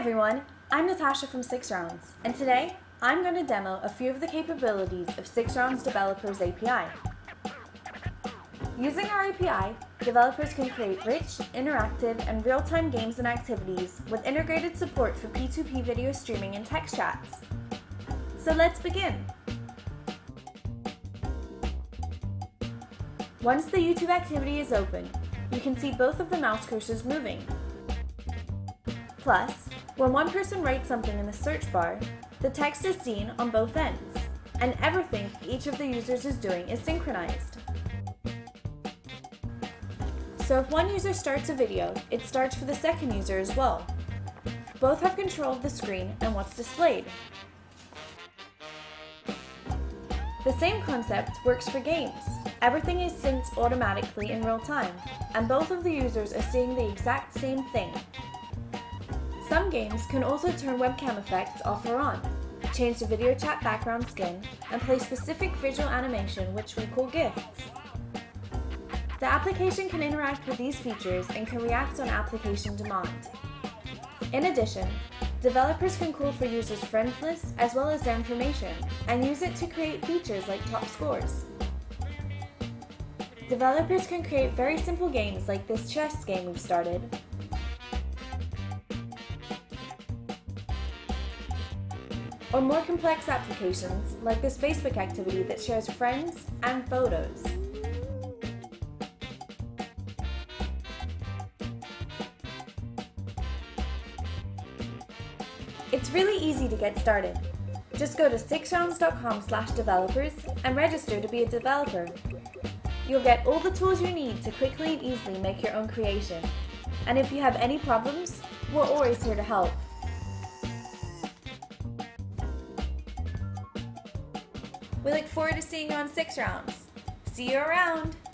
everyone, I'm Natasha from 6rounds, and today I'm going to demo a few of the capabilities of 6rounds Developers API. Using our API, developers can create rich, interactive, and real-time games and activities with integrated support for P2P video streaming and text chats. So let's begin! Once the YouTube activity is open, you can see both of the mouse cursors moving. Plus, when one person writes something in the search bar, the text is seen on both ends, and everything each of the users is doing is synchronized. So if one user starts a video, it starts for the second user as well. Both have control of the screen and what's displayed. The same concept works for games. Everything is synced automatically in real time, and both of the users are seeing the exact same thing. Some games can also turn webcam effects off or on, change the video chat background skin, and play specific visual animation which we call GIFs. The application can interact with these features and can react on application demand. In addition, developers can call for users' friend lists as well as their information, and use it to create features like top scores. Developers can create very simple games like this chess game we've started, or more complex applications like this Facebook activity that shares friends and photos. It's really easy to get started. Just go to 6rounds.com/developers and register to be a developer. You'll get all the tools you need to quickly and easily make your own creation. And if you have any problems, we're always here to help. We look forward to seeing you on 6rounds. See you around!